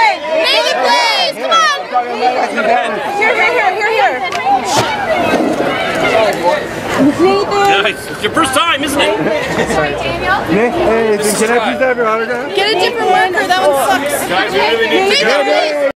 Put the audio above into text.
Maggie, please! Come on! Here. Nice. Your first time, isn't it? Sorry, Daniel. Hey, can I please have your autograph? Get a different marker. That one sucks. Guys, we really need to go.